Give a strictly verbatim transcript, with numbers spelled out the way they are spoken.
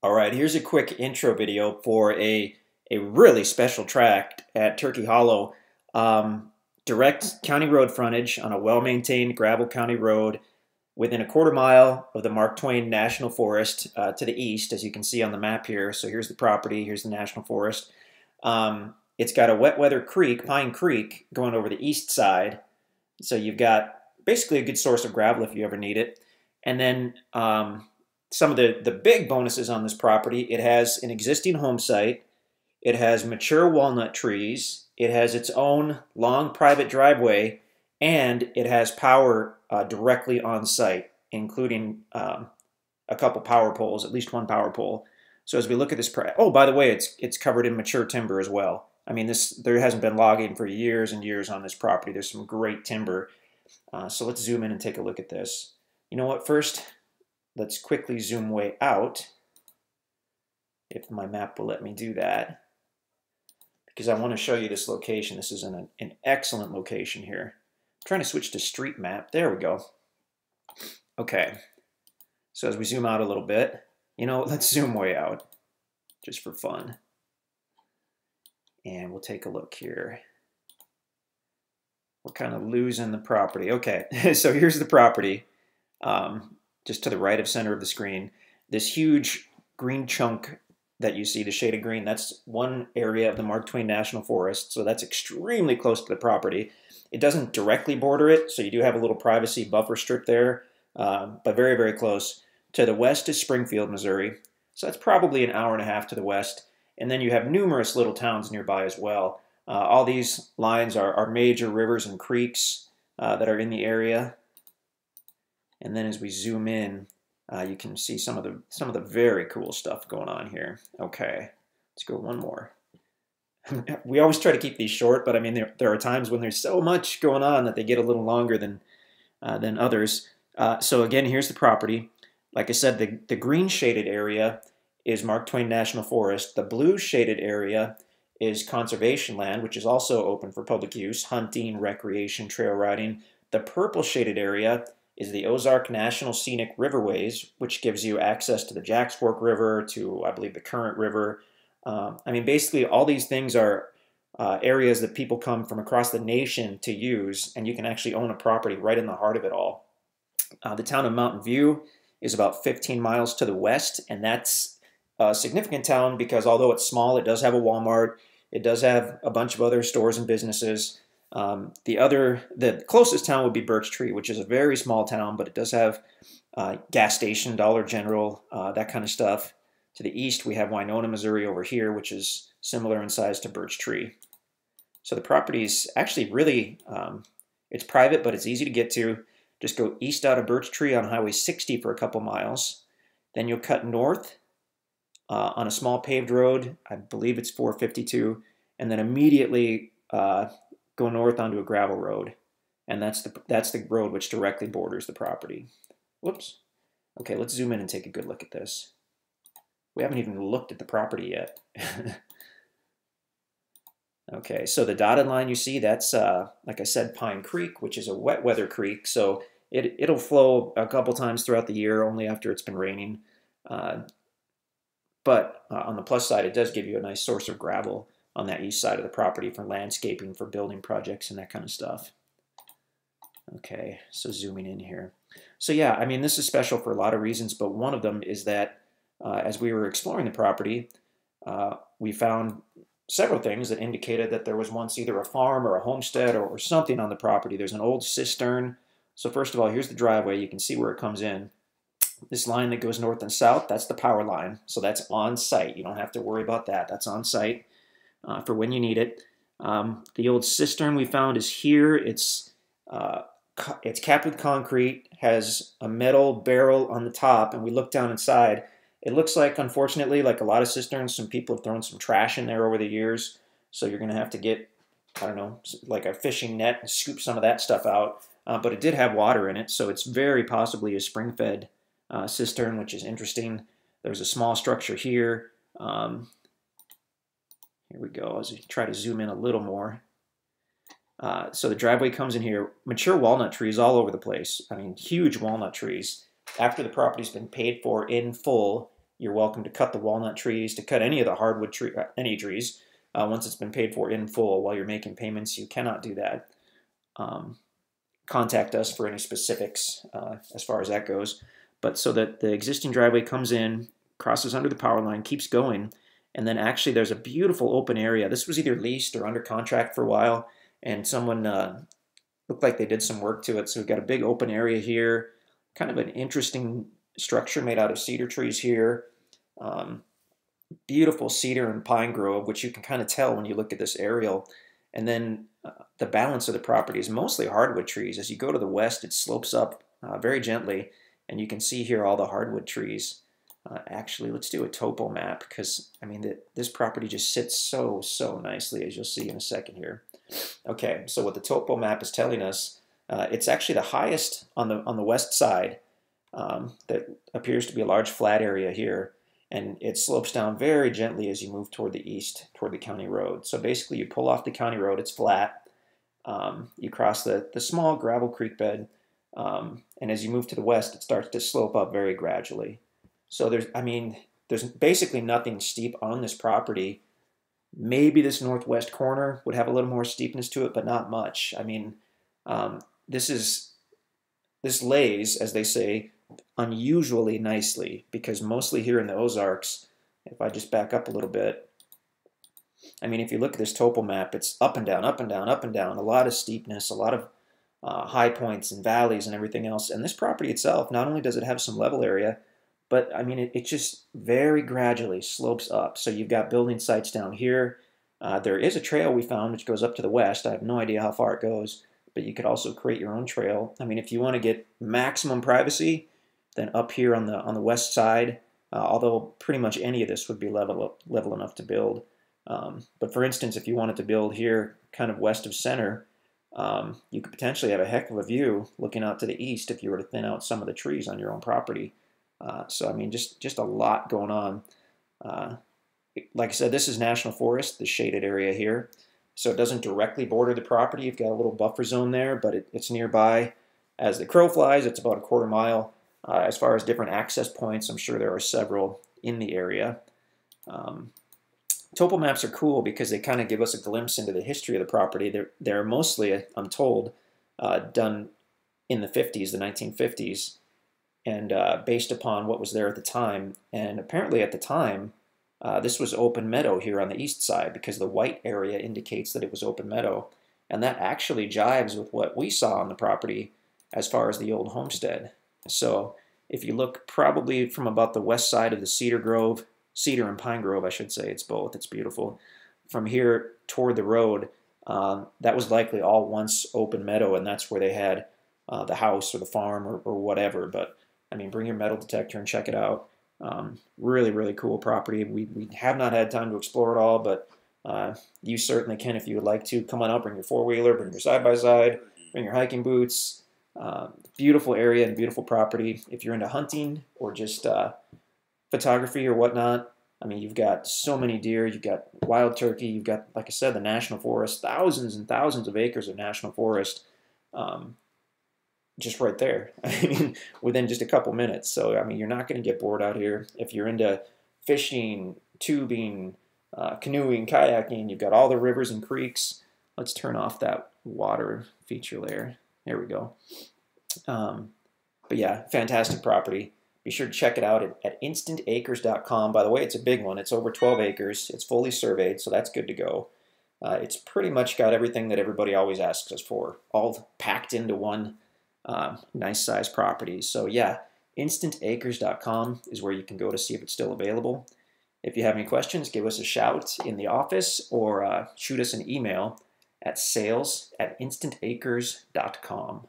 All right, here's a quick intro video for a, a really special tract at Turkey Hollow. Um, direct county road frontage on a well-maintained gravel county road within a quarter mile of the Mark Twain National Forest uh, to the east, as you can see on the map here. So here's the property, here's the National Forest. Um, it's got a wet weather creek, Pine Creek, going over the east side. So you've got basically a good source of gravel if you ever need it. And then um, some of the, the big bonuses on this property, it has an existing home site, it has mature walnut trees, it has its own long private driveway, and it has power uh, directly on site, including um, a couple power poles, at least one power pole. So as we look at this, oh, by the way, it's it's covered in mature timber as well. I mean, this there hasn't been logging for years and years on this property. There's some great timber. Uh, so let's zoom in and take a look at this. You know what? First, let's quickly zoom way out, if my map will let me do that, because I want to show you this location. This is an, an excellent location here. I'm trying to switch to street map. There we go. Okay. So as we zoom out a little bit, you know, let's zoom way out just for fun. And we'll take a look here. We're kind of losing the property. Okay, so here's the property, um, just to the right of center of the screen. This huge green chunk that you see, the shade of green, that's one area of the Mark Twain National Forest. So that's extremely close to the property. It doesn't directly border it, so you do have a little privacy buffer strip there, uh, but very, very close. To the west is Springfield, Missouri, so that's probably an hour and a half to the west. And then you have numerous little towns nearby as well. Uh, all these lines are, are major rivers and creeks uh, that are in the area. And then as we zoom in, uh, you can see some of the some of the very cool stuff going on here. Okay, let's go one more. We always try to keep these short, but I mean there there are times when there's so much going on that they get a little longer than uh, than others. Uh, so again, here's the property. Like I said, the, the green shaded area is Mark Twain National Forest. The blue shaded area is conservation land, which is also open for public use, hunting, recreation, trail riding. The purple shaded area is the Ozark National Scenic Riverways, which gives you access to the Jacks Fork River, to, I believe, the Current River. Um, I mean, basically, all these things are uh, areas that people come from across the nation to use, and you can actually own a property right in the heart of it all. Uh, the town of Mountain View is about fifteen miles to the west, and that's a significant town because although it's small, it does have a Walmart, it does have a bunch of other stores and businesses. Um, the other, the closest town would be Birch Tree, which is a very small town, but it does have uh, gas station, Dollar General, uh, that kind of stuff. To the east, we have Winona, Missouri over here, which is similar in size to Birch Tree. So the property is actually really, um, it's private, but it's easy to get to. Just go east out of Birch Tree on Highway sixty for a couple miles. Then you'll cut north uh, on a small paved road. I believe it's four fifty-two. And then immediately uh, go north onto a gravel road. And that's the, that's the road which directly borders the property. Whoops. Okay, let's zoom in and take a good look at this. We haven't even looked at the property yet. Okay, so the dotted line you see, that's, uh, like I said, Pine Creek, which is a wet weather creek. So it, it'll flow a couple times throughout the year, only after it's been raining. Uh, but uh, on the plus side, it does give you a nice source of gravel on that east side of the property for landscaping, for building projects, and that kind of stuff. Okay, so zooming in here. So yeah, I mean, this is special for a lot of reasons, but one of them is that uh, as we were exploring the property, uh, we found several things that indicated that there was once either a farm or a homestead or, or something on the property. There's an old cistern. So first of all, here's the driveway. You can see where it comes in. This line that goes north and south, that's the power line. So that's on site. You don't have to worry about that. That's on site uh, for when you need it. Um, the old cistern we found is here. It's, uh, it's capped with concrete, has a metal barrel on the top, and we look down inside. It looks like, unfortunately, like a lot of cisterns, some people have thrown some trash in there over the years. So you're going to have to get, I don't know, like a fishing net and scoop some of that stuff out. Uh, but it did have water in it, so it's very possibly a spring-fed uh, cistern, which is interesting. There's a small structure here. Um, here we go. As we try to zoom in a little more. Uh, so the driveway comes in here. Mature walnut trees all over the place. I mean, huge walnut trees. After the property's been paid for in full, You're welcome to cut the walnut trees, to cut any of the hardwood tree, any trees, uh, once it's been paid for in full. While you're making payments, you cannot do that. Um, contact us for any specifics uh, as far as that goes. But so that the existing driveway comes in, crosses under the power line, keeps going, and then actually there's a beautiful open area. This was either leased or under contract for a while, and someone uh, looked like they did some work to it. So we've got a big open area here, kind of an interesting structure made out of cedar trees here. Um, beautiful cedar and pine grove, which you can kind of tell when you look at this aerial. And then uh, the balance of the property is mostly hardwood trees. As you go to the west, it slopes up uh, very gently, and you can see here all the hardwood trees. Uh, actually, let's do a topo map, because, I mean, the, this property just sits so, so nicely, as you'll see in a second here. Okay, so what the topo map is telling us, uh, it's actually the highest on the, on the west side. Um, that appears to be a large flat area here, and it slopes down very gently as you move toward the east, toward the county road. So basically, you pull off the county road, it's flat. Um, you cross the, the small gravel creek bed, um, and as you move to the west, it starts to slope up very gradually. So there's, I mean, there's basically nothing steep on this property. Maybe this northwest corner would have a little more steepness to it, but not much. I mean, um, this is, this lays, as they say, unusually nicely, because mostly here in the Ozarks, if I just back up a little bit, I mean, if you look at this topo map, it's up and down, up and down, up and down, a lot of steepness, a lot of uh, high points and valleys and everything else. And this property itself, not only does it have some level area, but I mean, it, it just very gradually slopes up. So you've got building sites down here. Uh, there is a trail we found which goes up to the west. I have no idea how far it goes, but you could also create your own trail. I mean, if you want to get maximum privacy, then up here on the on the west side, uh, although pretty much any of this would be level up, level enough to build. Um, but for instance, if you wanted to build here, kind of west of center, um, you could potentially have a heck of a view looking out to the east if you were to thin out some of the trees on your own property. Uh, so I mean, just just a lot going on. Uh, like I said, this is National Forest, the shaded area here, so it doesn't directly border the property. You've got a little buffer zone there, but it, it's nearby. As the crow flies, it's about a quarter mile. Uh, as far as different access points, I'm sure there are several in the area. Um, topo maps are cool because they kind of give us a glimpse into the history of the property. They're, they're mostly, I'm told, uh, done in the fifties, the nineteen fifties, and uh, based upon what was there at the time. And apparently at the time, uh, this was open meadow here on the east side, because the white area indicates that it was open meadow. And that actually jives with what we saw on the property as far as the old homestead. So if you look probably from about the west side of the cedar grove, cedar and pine grove, I should say, it's both, it's beautiful. From here toward the road, um, that was likely all once open meadow, and that's where they had uh, the house or the farm or, or whatever. But I mean, bring your metal detector and check it out. Um, really, really cool property. We, we have not had time to explore it all, but uh, you certainly can if you would like to. Come on out, bring your four-wheeler, bring your side-by-side, bring your hiking boots. Uh, beautiful area and beautiful property. If you're into hunting or just uh, photography or whatnot, I mean, you've got so many deer, you've got wild turkey, you've got, like I said, the National Forest, thousands and thousands of acres of National Forest um, just right there, I mean, within just a couple minutes. So, I mean, you're not going to get bored out here. If you're into fishing, tubing, uh, canoeing, kayaking, you've got all the rivers and creeks. Let's turn off that water feature layer. There we go. Um, but yeah, fantastic property. Be sure to check it out at, at instant acres dot com. By the way, it's a big one. It's over twelve acres. It's fully surveyed, so that's good to go. Uh, it's pretty much got everything that everybody always asks us for, all packed into one uh, nice size property. So yeah, instant acres dot com is where you can go to see if it's still available. If you have any questions, give us a shout in the office or uh, shoot us an email at sales at instant acres dot com.